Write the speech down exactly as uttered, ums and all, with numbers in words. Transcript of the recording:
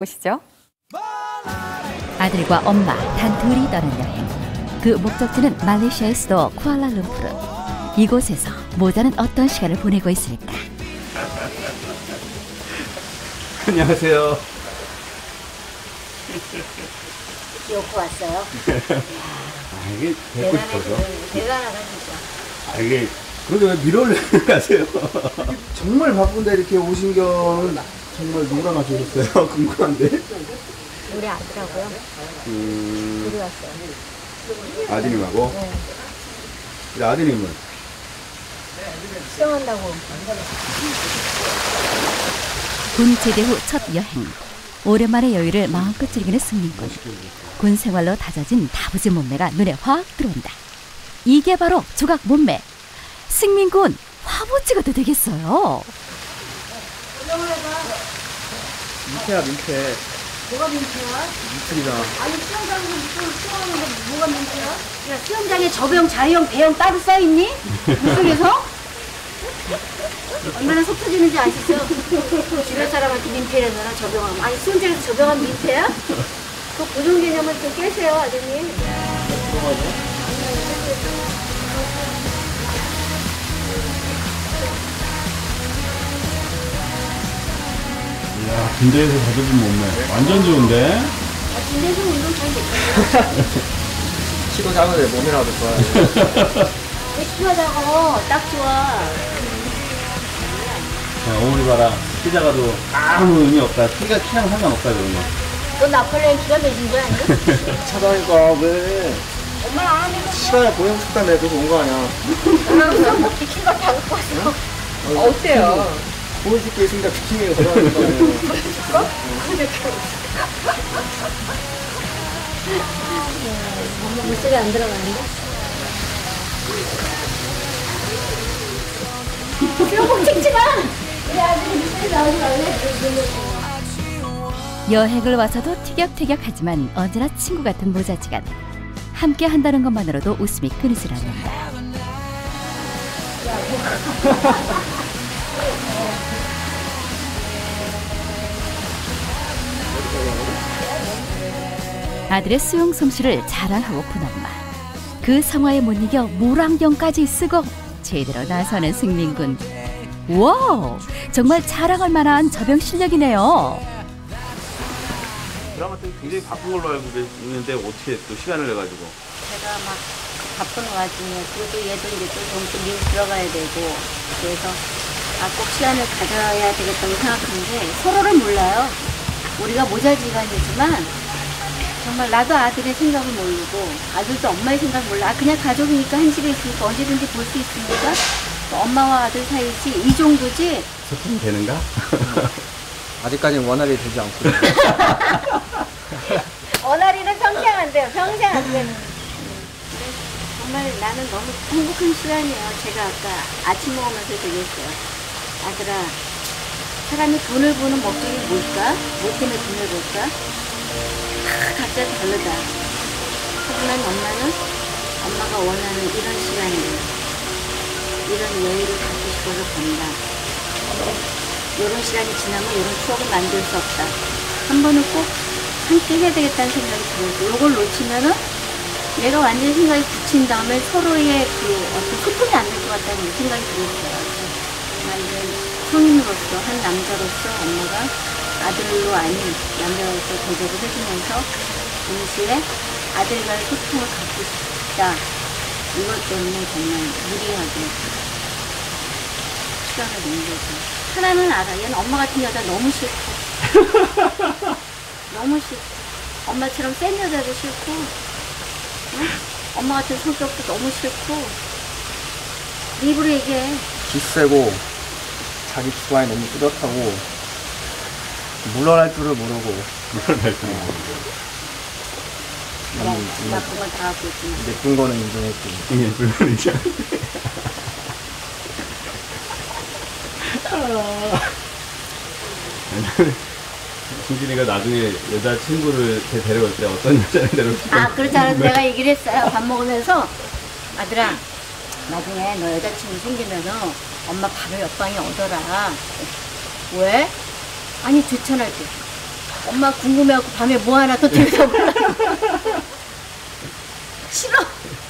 보시죠. 아들과 엄마 단 둘이 떠난 여행. 그 목적지는 말레이시아의 수도 쿠알라룸푸르. 이곳에서 모자는 어떤 시간을 보내고 있을까? 안녕하세요. 놓고 왔어요. 아, 이게 대단해, 대단하다 진짜. 아, 이게 그런데 왜 밀어올리는 거세요? 정말 바쁜데 이렇게 오신 경우는 정말 누구나 맞으셨어요? 궁금한데? 우리 아들하고요. 음... 둘이 왔어요. 아드님하고? 네. 근데 아드님은? 수영한다고. 군 제대 후 첫 여행. 오랜만에 여유를 마음껏 즐기는 승민군. 군 생활로 다져진 다부진 몸매가 눈에 확 들어온다. 이게 바로 조각 몸매. 승민군 화보찌가도 되겠어요. 민폐야, 민폐. 뭐가 민폐야? 민폐이다. 아니, 수영장에서 민폐를 수영하는 건 뭐가 민폐야? 야, 수영장에 저병, 자유형, 배형 따로 써있니? 물속에서? 얼마나 속 터지는지 아시죠? 주변 사람한테 민폐라잖아, 저병하면. 아니, 수영장에서 저병하면 민폐야? 그 고정 개념을 좀 깨세요, 아드님. 야, 군대에서 다져진 몸매. 완전 좋은데? 아, 군대에서 운동 잘 됐거든요. 키도 작은데 몸이라도 좋아요. 왜 키가 작아? 딱 좋아. 야, 어머니 봐라. 키 작아도 아무 의미 없다. 키가 키랑 상관없다, 그러면. 넌 나폴레옹 키가 되신 줄 아니야? 차다니까, 왜? 엄마랑 안 하니까. 시간에 보이고 싶다며, 그래서 온 거 아니야. 나랑 그렇게 키가 작고 왔어. 어때요? 보여줄 게 있습니다. 비키니에 들어가는 거 아니에요. 보여줄까? 엄마 물속에 안 들어가는데? 여보 찍지 마! 우리 아들이 물속에 나오지 말래? 여행을 와서도 티격태격하지만 언제나 친구 같은 모자지간. 함께 한다는 것만으로도 웃음이 끊이질 않는다. 아들의 수영 솜씨를 자랑하고 푼 엄마. 그 성화에 못 이겨 물안경까지 쓰고 제대로 나서는 승민군. 와우! 정말 자랑할 만한 접영 실력이네요. 드라마 때문에 굉장히 바쁜 걸로 알고 있는데 어떻게 또 시간을 내가지고. 제가 막 바쁜 와중에 그래도 얘도 이제 또 미국 들어가야 되고 그래서 아, 꼭 시간을 가져야 되겠다고 생각하는데 서로를 몰라요. 우리가 모자지간이지만 정말 나도 아들의 생각을 모르고 아들도 엄마의 생각을 몰라. 아, 그냥 가족이니까 한 집에 있으니까 언제든지 볼 수 있으니까 엄마와 아들 사이지 이 정도지. 소통이 되는가? 아직까지는 원활히 되지 않고. 원활히는 평생 안 돼요. 평생 안 되는. 정말 나는 너무 행복한 시간이에요. 제가 아까 아침 먹으면서 얘기했어요. 아들아, 사람이 돈을 버는 목적이 뭘까? 뭐 때문에 돈을 벌까? 각자 다르다. 하지만 엄마는 엄마가 원하는 이런 시간이 이런 여유를 갖고 싶어서 본다. 이런 시간이 지나면 이런 추억을 만들 수 없다. 한 번은 꼭 함께 해야 되겠다는 생각이 들고 이걸 놓치면은 내가 완전히 생각이 굳힌 다음에 서로의 그 어떤 소통이 안 될 것 같다는 생각이 들었어요. 완전 성인으로서 한 남자로서 엄마가 아들로 아닌 남자로서 대접을 해주면서 동시에 아들과의 소통을 갖고 싶다. 이것 때문에 정말 무리하게 시간을 넘겨서 하나는 알아. 얘는 엄마 같은 여자 너무 싫고 너무 싫고 엄마처럼 센 여자도 싫고 응? 엄마 같은 성격도 너무 싫고 네 입으로 얘기해. 기세고 자기 주관이 너무 뚜렷하고 물러날 줄을 모르고 물러날 줄을 모르고 나쁜 건 다 갖고 있지. 예쁜 거는 인정했지. 예쁜 거는 인정했지. 승진이가 나중에 여자친구를 데려올 때 어떤 여자를 데려올 때 아, 그렇지 않아서 내가 얘기를 했어요. 밥 먹으면서 아들아 나중에 너 여자친구 생기면은 엄마 바로 옆방에 오더라. 왜? 아니, 좋잖아, 이렇게. 엄마 궁금해하고 밤에 뭐 하나 더 들여다보려고. 싫어.